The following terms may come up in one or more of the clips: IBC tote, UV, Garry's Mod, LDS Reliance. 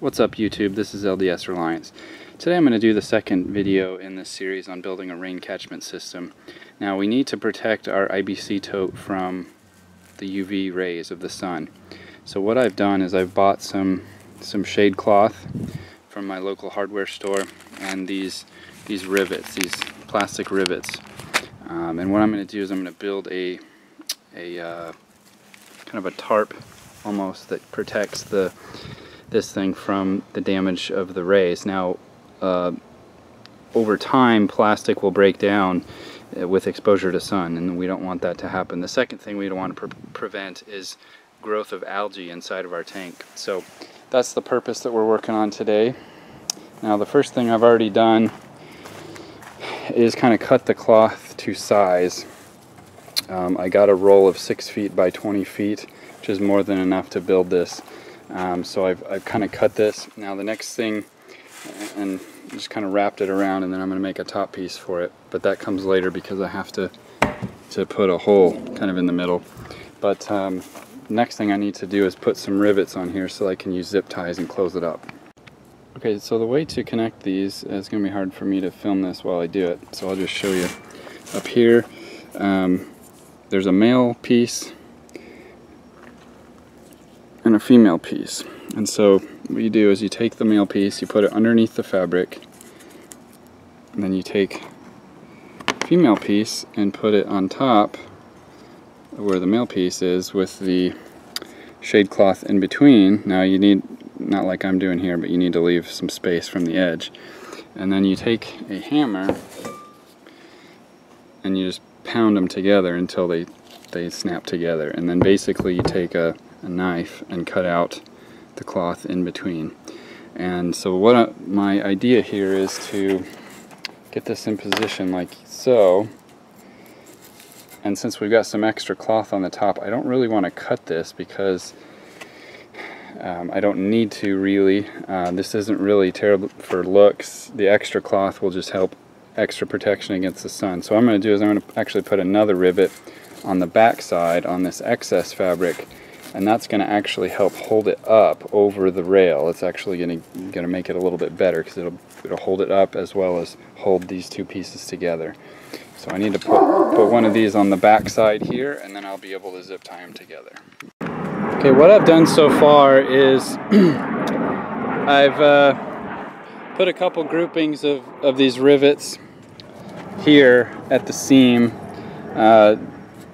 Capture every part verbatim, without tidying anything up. What's up YouTube, this is L D S Reliance. Today I'm going to do the second video in this series on building a rain catchment system. Now we need to protect our I B C tote from the U V rays of the sun. So what I've done is I've bought some some shade cloth from my local hardware store and these, these rivets, these plastic rivets. Um, and what I'm going to do is I'm going to build a, a uh, kind of a tarp almost that protects the this thing from the damage of the rays. Now uh, over time plastic will break down with exposure to sun, and we don't want that to happen. The second thing we don't want to pre prevent is growth of algae inside of our tank. So that's the purpose that we're working on today. Now the first thing I've already done is kind of cut the cloth to size. Um, I got a roll of six feet by twenty feet, which is more than enough to build this. Um, so I've, I've kind of cut this. Now the next thing, and just kind of wrapped it around, and then I'm going to make a top piece for it. But that comes later because I have to to put a hole kind of in the middle. But um, next thing I need to do is put some rivets on here so I can use zip ties and close it up. Okay, so the way to connect these, it's going to be hard for me to film this while I do it. So I'll just show you. Up here, um, there's a male piece and a female piece, and so what you do is you take the male piece, you put it underneath the fabric, and then you take the female piece and put it on top where the male piece is with the shade cloth in between. Now you need, not like I'm doing here, but you need to leave some space from the edge, and then you take a hammer and you just pound them together until they they snap together, and then basically you take a a knife and cut out the cloth in between. And so what I, my idea here is to get this in position like so, and since we've got some extra cloth on the top, I don't really want to cut this because um, I don't need to really. Uh, this isn't really terrible for looks. The extra cloth will just help extra protection against the sun. So what I'm going to do is I'm going to actually put another rivet on the back side on this excess fabric, and that's going to actually help hold it up over the rail. It's actually going to going to make it a little bit better because it'll it'll hold it up as well as hold these two pieces together. So I need to put, put one of these on the back side here, and then I'll be able to zip tie them together. Okay, what I've done so far is I've uh, put a couple groupings of, of these rivets here at the seam. Uh,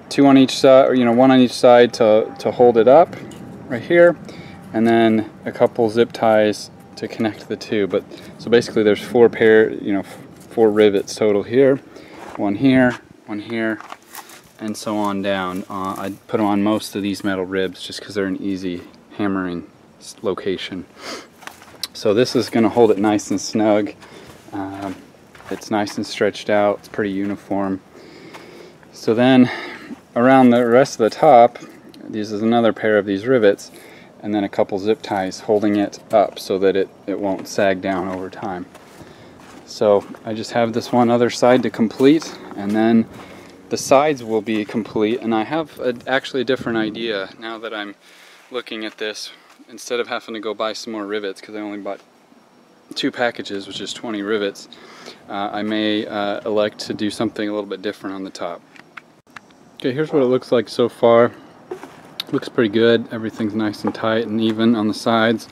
Two on each side, or you know, one on each side to, to hold it up right here, and then a couple zip ties to connect the two. But so basically there's four pair, you know, four rivets total here, one here, one here, and so on down. Uh, I put on most of these metal ribs just because they're an easy hammering location. So this is going to hold it nice and snug. Um, it's nice and stretched out. It's pretty uniform. So then around the rest of the top, this is another pair of these rivets, and then a couple zip ties holding it up so that it, it won't sag down over time. So I just have this one other side to complete, and then the sides will be complete. And I have a, actually a different idea now that I'm looking at this. Instead of having to go buy some more rivets, because I only bought two packages, which is twenty rivets, uh, I may uh, elect to do something a little bit different on the top. Okay, here's what it looks like so far. Looks pretty good. Everything's nice and tight and even on the sides.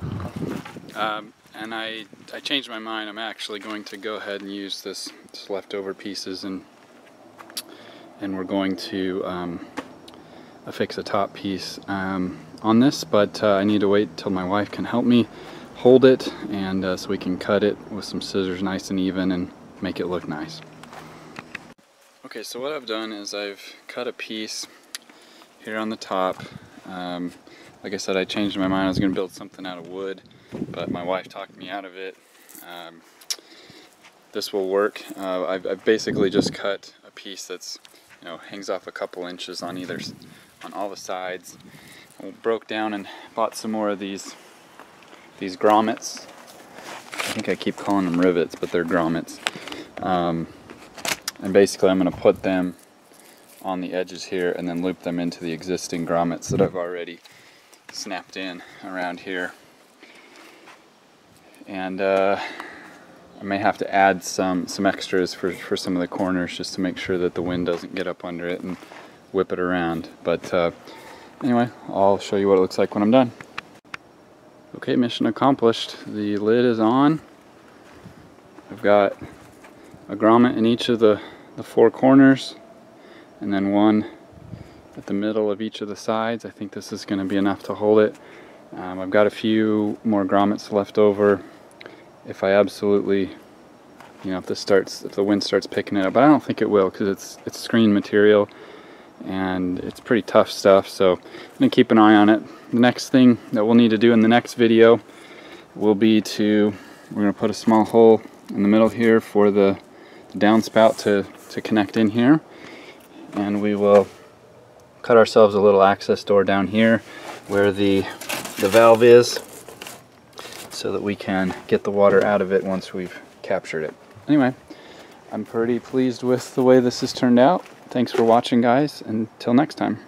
Um, and I, I changed my mind. I'm actually going to go ahead and use this, this leftover pieces, and and we're going to um, affix a top piece um, on this. But uh, I need to wait till my wife can help me hold it, and uh, so we can cut it with some scissors, nice and even, and make it look nice. Okay, so what I've done is I've cut a piece here on the top. Um, like I said, I changed my mind. I was going to build something out of wood, but my wife talked me out of it. Um, this will work. Uh, I've, I've basically just cut a piece that's, you know, hangs off a couple inches on either, on all the sides. I broke down and bought some more of these, these grommets. I think I keep calling them rivets, but they're grommets. Um, And basically I'm going to put them on the edges here and then loop them into the existing grommets that I've already snapped in around here. and uh, I may have to add some some extras for, for some of the corners just to make sure that the wind doesn't get up under it and whip it around. But uh, anyway, I'll show you what it looks like when I'm done. Okay, mission accomplished. The lid is on. I've got a grommet in each of the, the four corners, and then one at the middle of each of the sides. I think this is going to be enough to hold it. Um, I've got a few more grommets left over if I absolutely, you know, if this starts, if the wind starts picking it up. But I don't think it will, because it's it's screen material and it's pretty tough stuff. So I'm going to keep an eye on it. The next thing that we'll need to do in the next video will be to, we're going to put a small hole in the middle here for the, the downspout to, to connect in here. And we will cut ourselves a little access door down here where the the valve is, so that we can get the water out of it once we've captured it. Anyway, I'm pretty pleased with the way this has turned out. Thanks for watching, guys. Until next time.